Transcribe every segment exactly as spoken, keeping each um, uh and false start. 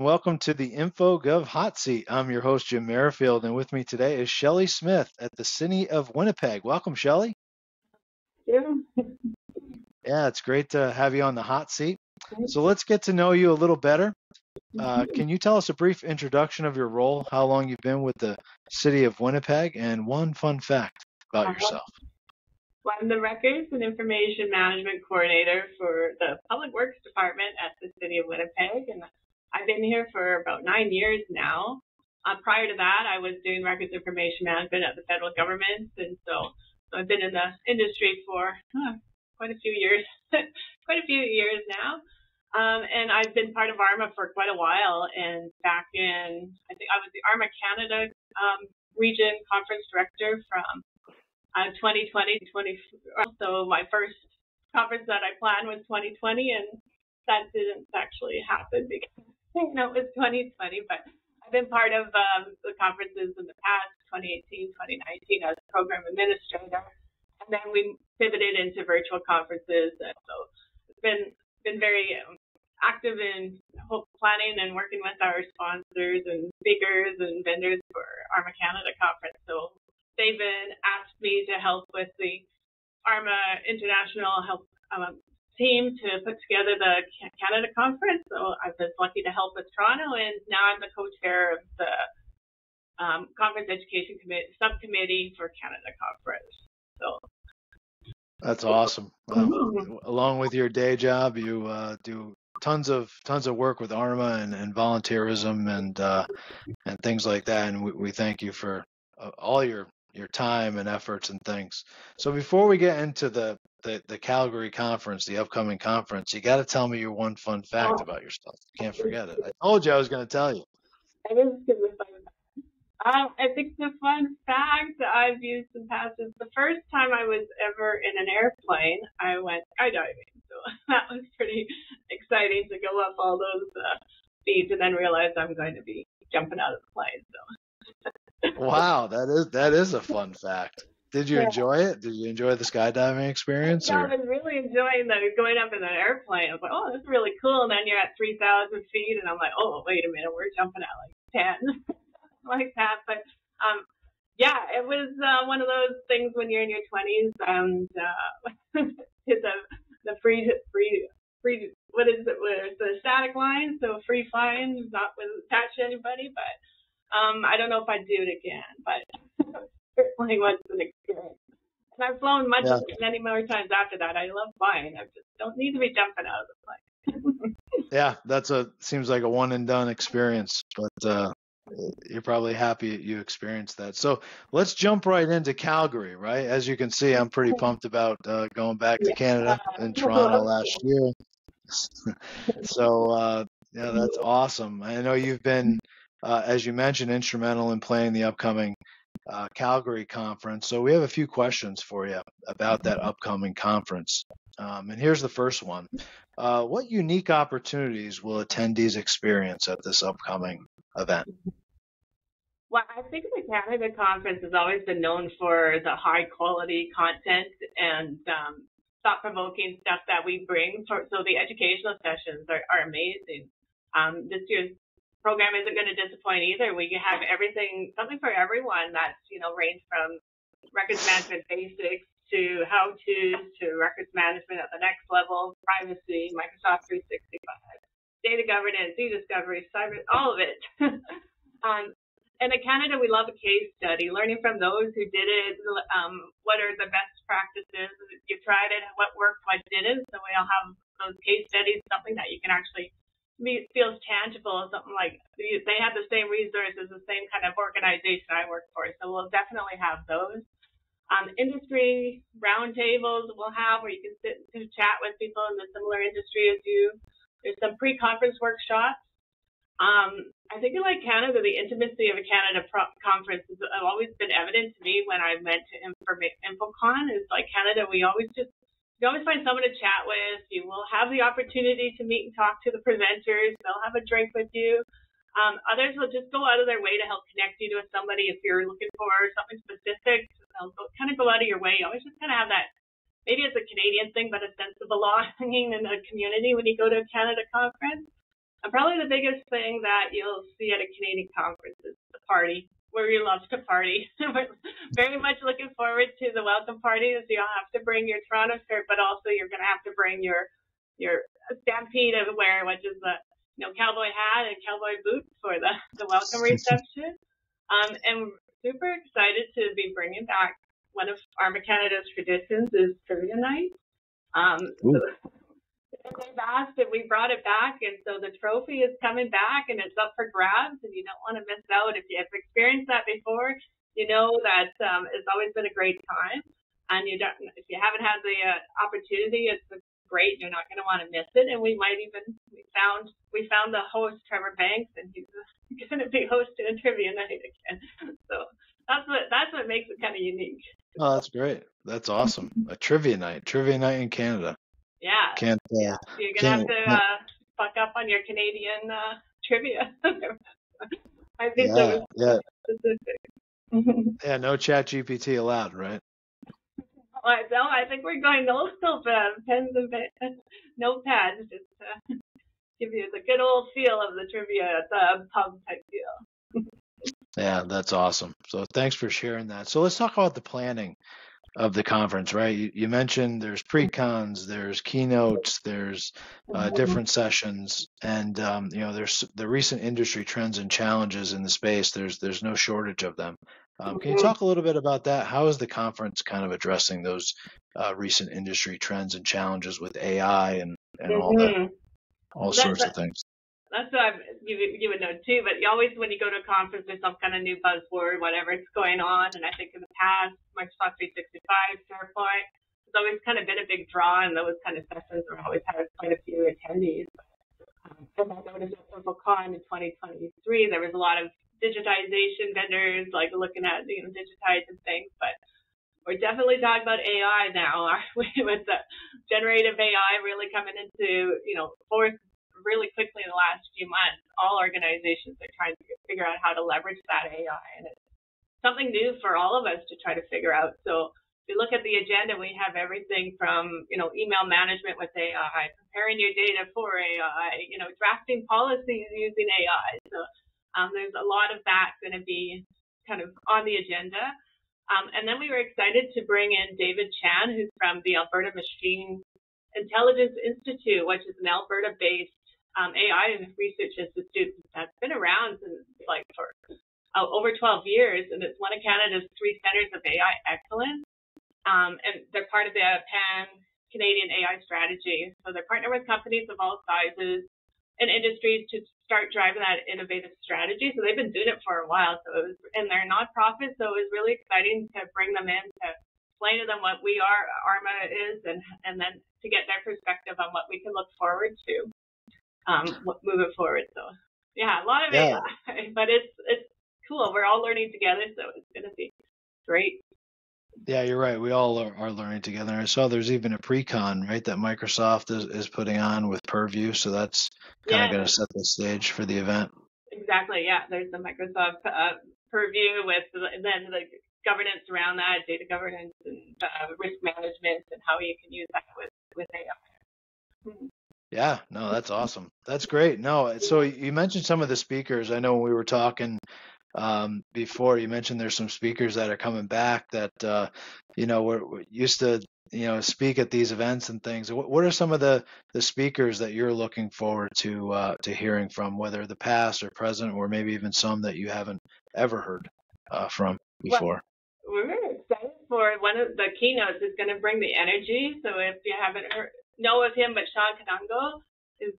Welcome to the InfoGov Hot Seat. I'm your host, Jim Merrifield, and with me today is Shelly Smith at the City of Winnipeg. Welcome, Shelly. Yeah. yeah, it's great to have you on the hot seat. So let's get to know you a little better. Uh, can you tell us a brief introduction of your role, how long you've been with the City of Winnipeg, and one fun fact about uh-huh. yourself? Well, I'm the Records and Information Management Coordinator for the Public Works Department at the City of Winnipeg, and I've been here for about nine years now. Uh, prior to that, I was doing records information management at the federal government, and so, so I've been in the industry for huh, quite a few years, quite a few years now. Um, and I've been part of ARMA for quite a while. And back in, I think I was the ARMA Canada um, region conference director from uh, twenty twenty to twenty. So my first conference that I planned was twenty twenty, and that didn't actually happen because. No, it was twenty twenty, but I've been part of um, the conferences in the past, twenty eighteen, twenty nineteen, as program administrator, and then we pivoted into virtual conferences. And so it's been been very active in planning and working with our sponsors and speakers and vendors for ARMA Canada conference. So they've been asked me to help with the ARMA International help. Um, team to put together the Canada conference, so I was lucky to help with Toronto, and now I'm the co-chair of the um, Conference Education Commit- Subcommittee for Canada Conference. So that's awesome. Um, mm-hmm. Along with your day job, you uh, do tons of tons of work with ARMA and, and volunteerism and uh, and things like that, and we, we thank you for uh, all your your time and efforts and things. So before we get into the The, the Calgary conference, the upcoming conference, you got to tell me your one fun fact oh. about yourself. You can't forget it. I told you I was going to tell you. It is good with fun fact. Um, I think the fun fact that I've used in the past is the first time I was ever in an airplane, I went skydiving. So that was pretty exciting to go up all those uh, speeds and then realize I'm going to be jumping out of the plane. So. Wow, that is that is a fun fact. Did you yeah. enjoy it? Did you enjoy the skydiving experience? Yeah, or? I was really enjoying that. Going up in an airplane, I was like, "Oh, this is really cool." And then you're at three thousand feet, and I'm like, "Oh, wait a minute, we're jumping at like ten, like that." But um, yeah, it was uh, one of those things when you're in your twenties and uh, the the free free free what is it? Where's the static line? So free flying, not attached to anybody. But um, I don't know if I'd do it again, but. Certainly was an experience. And I've flown much yeah. many more times after that. I love flying. I just don't need to be jumping out of the plane. yeah, that's a seems like a one and done experience, but uh, you're probably happy you experienced that. So let's jump right into Calgary, right? As you can see, I'm pretty pumped about uh, going back to yeah. Canada and Toronto last year. so uh, yeah, that's awesome. I know you've been, uh, as you mentioned, instrumental in planning the upcoming Uh, Calgary conference. So we have a few questions for you about that upcoming conference. Um, and here's the first one. Uh, what unique opportunities will attendees experience at this upcoming event? Well, I think the Canada conference has always been known for the high quality content and um, thought-provoking stuff that we bring. For, so the educational sessions are, are amazing. Um, this year's program isn't going to disappoint either. We have everything, something for everyone that's, you know, range from records management basics to how-tos to records management at the next level, privacy, Microsoft three sixty-five, data governance, e-discovery, cyber, all of it. um, and in Canada, we love a case study, learning from those who did it, um, what are the best practices, if you tried it, what worked, what didn't, so we all have those case studies, something that you can actually feels tangible, something like they have the same resources, the same kind of organization I work for. So we'll definitely have those. Um, industry roundtables we'll have where you can sit and chat with people in the similar industry as you. There's some pre-conference workshops. Um, I think in like Canada, the intimacy of a Canada pro- conference has always been evident to me when I went to Informa- InfoCon. It's like Canada, we always just you always find someone to chat with. You will have the opportunity to meet and talk to the presenters. They'll have a drink with you. Um, others will just go out of their way to help connect you to somebody if you're looking for something specific. They'll go, kind of go out of your way. You always just kind of have that, maybe it's a Canadian thing, but a sense of belonging in a community when you go to a Canada conference. And probably the biggest thing that you'll see at a Canadian conference is the party. We love to party. We're very much looking forward to the welcome parties. You'll have to bring your Toronto shirt, but also you're going to have to bring your your stampede wear, which is the you know cowboy hat and cowboy boots for the the welcome reception. Um, and we're super excited to be bringing back one of ARMA Canada's traditions is trivia night. Um, so they've asked if we brought it back, and so the trophy is coming back and it's up for grabs, and you don't want to miss out. If you have experienced that before, you know that um, it's always been a great time, and you don't, if you haven't had the uh, opportunity, it's great. You're not going to want to miss it. And we might even we found we found the host, Trevor Banks, and he's going to be hosting a trivia night again. So that's what that's what makes it kind of unique. Oh, that's great. That's awesome. A trivia night, trivia night in Canada. Yeah. Can't, uh, yeah. So you're going to have to uh, fuck up on your Canadian uh, trivia. I think yeah, so. Yeah. Specific. Yeah, no Chat G P T allowed, right? Well, no, I think we're going old school pens and pens, notepads, just to give you the good old feel of the trivia at the pub type feel. Yeah, that's awesome. So thanks for sharing that. So let's talk about the planning of the conference, right? You, you mentioned there's pre-cons, there's keynotes, there's uh, different sessions, and um, you know there's the recent industry trends and challenges in the space. There's there's no shortage of them. Um, can you talk a little bit about that? How is the conference kind of addressing those uh, recent industry trends and challenges with A I and and mm-hmm. all that, all that's sorts a, of things? That's what I'm, you you would know too. But you always, when you go to a conference, there's some kind of new buzzword, whatever's going on. And I think in the past, Microsoft three sixty-five, SharePoint, it's always kind of been a big draw, and those kind of sessions were always had quite a few attendees. Um, I noticed at PurpleCon in twenty twenty-three, there was a lot of digitization vendors like looking at you know digitizing things, but we're definitely talking about A I now, aren't we? With the generative A I really coming into you know force really quickly in the last few months, all organizations are trying to figure out how to leverage that A I, and it's something new for all of us to try to figure out. So if you look at the agenda, we have everything from you know email management with A I, preparing your data for A I, you know drafting policies using A I. So Um, there's a lot of that going to be kind of on the agenda. Um, and then we were excited to bring in David Chan, who's from the Alberta Machine Intelligence Institute, which is an Alberta-based um, A I research institute that's been around since, like for uh, over twelve years, and it's one of Canada's three centers of A I excellence. Um, and they're part of the Pan-Canadian A I strategy. So they're partnered with companies of all sizes and industries to start driving that innovative strategy. So they've been doing it for a while. So it was, and they're nonprofit, so it was really exciting to bring them in to explain to them what we are, ARMA is, and and then to get their perspective on what we can look forward to, um, moving forward. So yeah, a lot of yeah. it, but it's it's cool. We're all learning together, so it's gonna be great. Yeah, you're right. We all are, are learning together. I saw there's even a pre-con, right, that Microsoft is, is putting on with Purview. So that's kind yeah. of going to set the stage for the event. Exactly. Yeah, there's the Microsoft uh, Purview with and then the governance around that, data governance and uh, risk management and how you can use that with, with A I. Yeah, no, that's awesome. That's great. No, so you mentioned some of the speakers. I know when we were talking Um, before, you mentioned there's some speakers that are coming back that, uh, you know, we're, we're used to, you know, speak at these events and things. What, what are some of the, the speakers that you're looking forward to uh, to hearing from, whether the past or present, or maybe even some that you haven't ever heard uh, from before? Well, we're really excited for one of the keynotes is going to bring the energy. So if you haven't heard, know of him, but Sean Kandango is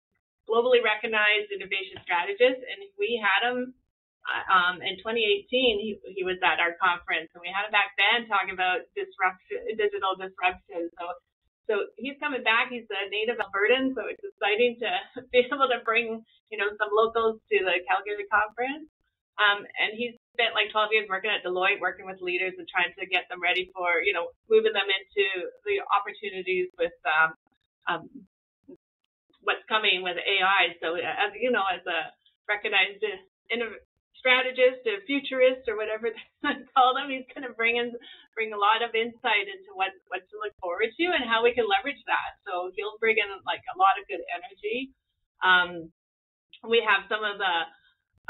globally recognized innovation strategist, and we had him Um, in twenty eighteen, he, he was at our conference, and we had him back then talking about disruption, digital disruption. So, so he's coming back. He's a native Albertan, so it's exciting to be able to bring, you know, some locals to the Calgary conference. Um, and he's spent like twelve years working at Deloitte, working with leaders and trying to get them ready for, you know, moving them into the opportunities with um, um, what's coming with A I. So, as you know, as a recognized innovator, strategist or futurist or whatever they call them, he's going to bring in bring a lot of insight into what what to look forward to and how we can leverage that. So he'll bring in like a lot of good energy. Um, we have some of the,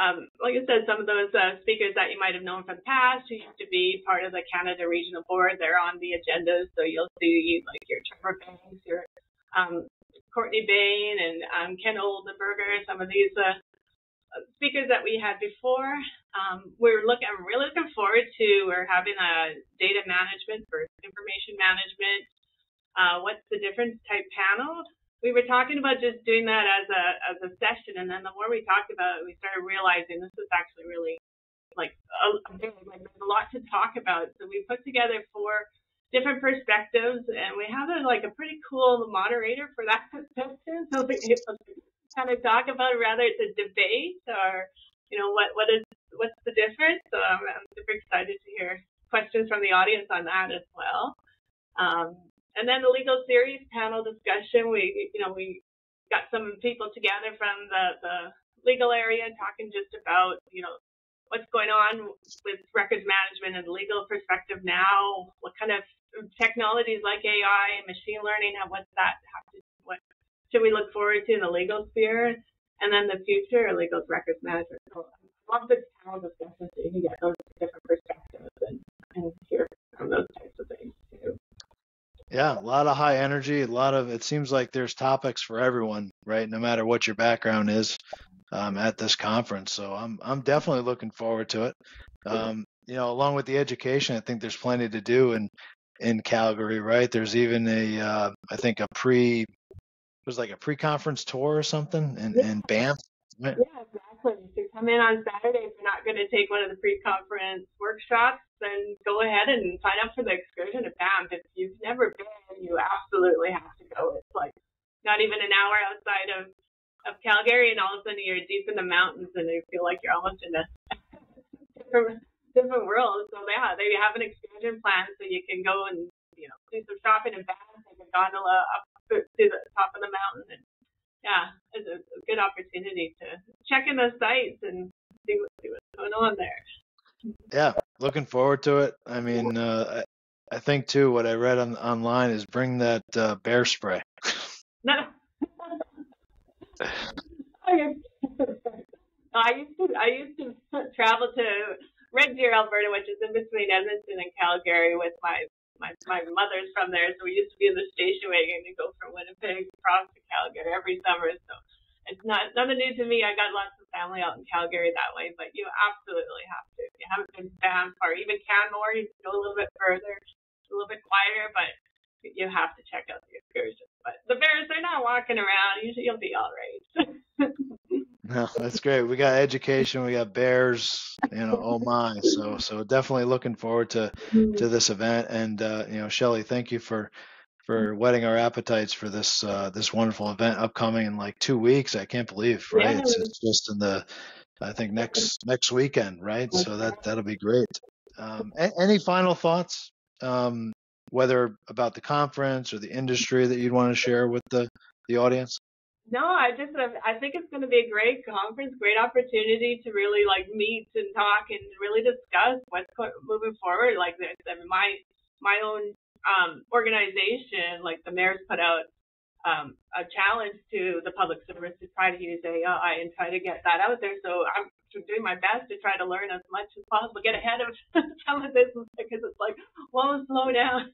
um, like I said, some of those uh, speakers that you might have known from the past who used to be part of the Canada Regional Board. They're on the agendas, so you'll see like your Trevor Banks, your um, Courtney Bain, and um, Ken Oldenberger. Some of these uh, speakers that we had before. Um, we're looking. I'm really looking forward to. We're having a data management versus information management. Uh, what's the difference type panel? We were talking about just doing that as a as a session, and then the more we talked about it, we started realizing this is actually really like a, a lot to talk about. So we put together four different perspectives, and we have a, like a pretty cool moderator for that perspective. So we kind of talk about it, rather it's a debate or you know what what is what's the difference. So I'm, I'm super excited to hear questions from the audience on that as well. Um, And then the legal series panel discussion, we, you know, we got some people together from the, the legal area talking just about, you know, what's going on with records management and the legal perspective now, what kind of technologies like A I and machine learning, how what's that have to, what should we look forward to in the legal sphere? And then the future of legal records management. So I love this panel discussion so you can get those different perspectives and, and hear from those types of things too. Yeah, a lot of high energy, a lot of, it seems like there's topics for everyone, right? No matter what your background is um, at this conference. So I'm I'm definitely looking forward to it. Um, you know, along with the education, I think there's plenty to do in, in Calgary, right? There's even a, uh, I think a pre, it was like a pre-conference tour or something in, yeah. in Banff. Yeah, exactly. So come in on Saturday if you're not going to take one of the pre-conference workshops. Then go ahead and sign up for the excursion to Banff. If you've never been, you absolutely have to go. It's like not even an hour outside of, of Calgary, and all of a sudden you're deep in the mountains and you feel like you're almost in a different, different world. So yeah, they have an excursion plan so you can go and you know do some shopping in Banff, take a gondola up to the top of the mountain. And yeah, it's a good opportunity to check in the sites and see, what, see what's going on there. Yeah, looking forward to it. I mean, uh, I, I think too what I read on online is bring that uh, bear spray. No. I used to I used to travel to Red Deer, Alberta, which is in between Edmonton and Calgary, with my my my mother's from there, so we used to be in the station wagon to go from Winnipeg across to Calgary every summer. So it's not nothing new to me. I got lots of family out in Calgary that way, but you absolutely have to. If you haven't been to Banff or even Canmore, you can go a little bit further, a little bit quieter, but you have to check out the excursion. But the bears, they're not walking around. Usually you'll be all right. No, that's great. We got education. We got bears, you know, oh my. So so definitely looking forward to, to this event. And, uh, you know, Shelly, thank you for – for whetting our appetites for this uh, this wonderful event upcoming in like two weeks. I can't believe, right? Yeah. It's, it's just in the, I think next next weekend, right? So that that'll be great. Um, any final thoughts, um, whether about the conference or the industry that you'd want to share with the the audience? No, I just I think it's going to be a great conference, great opportunity to really like meet and talk and really discuss what's moving forward. Like this, I mean, my my own. Um, organization, like the mayor's put out um, a challenge to the public service to try to use A I and try to get that out there. So I'm doing my best to try to learn as much as possible, get ahead of some of this because it's like, whoa, slow down.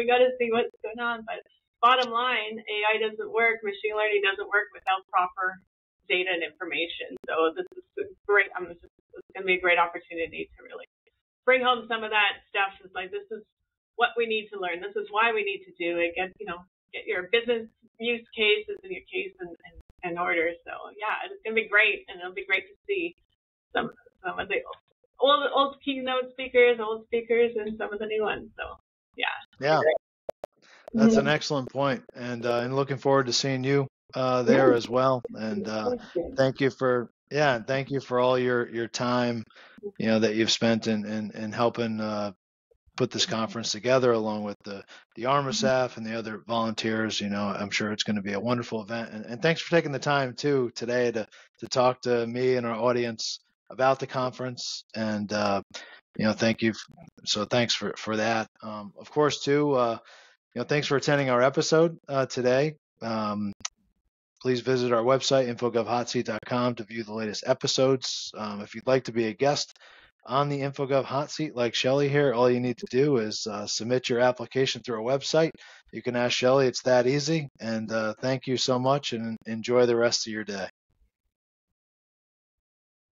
We got to see what's going on. But bottom line, A I doesn't work, machine learning doesn't work without proper data and information. So this is great. I'm just, it's going to be a great opportunity to really bring home some of that stuff. It's like this is what we need to learn. This is why we need to do it. Get, you know, get your business use cases and your case in, in, in order. So yeah, it's going to be great. And it'll be great to see some, some of the old, old keynote speakers, old speakers, and some of the new ones. So yeah. Yeah. That's an excellent point. And, uh, and looking forward to seeing you, uh, there as well. And, uh, thank you for, yeah. And thank you for all your, your time, you know, that you've spent in, in, in helping, uh, put this conference together along with the, the ARMA staff and the other volunteers. You know, I'm sure it's going to be a wonderful event. And, and thanks for taking the time too today to, to talk to me and our audience about the conference. And, uh, you know, thank you. So thanks for, for that. Um, of course too, uh, you know, thanks for attending our episode uh, today. Um, please visit our website, info gov hot seat dot com, to view the latest episodes. Um, if you'd like to be a guest on the InfoGov Hot Seat like Shelly here, all you need to do is uh, submit your application through a website. You can ask Shelly. It's that easy. And uh, thank you so much, and enjoy the rest of your day.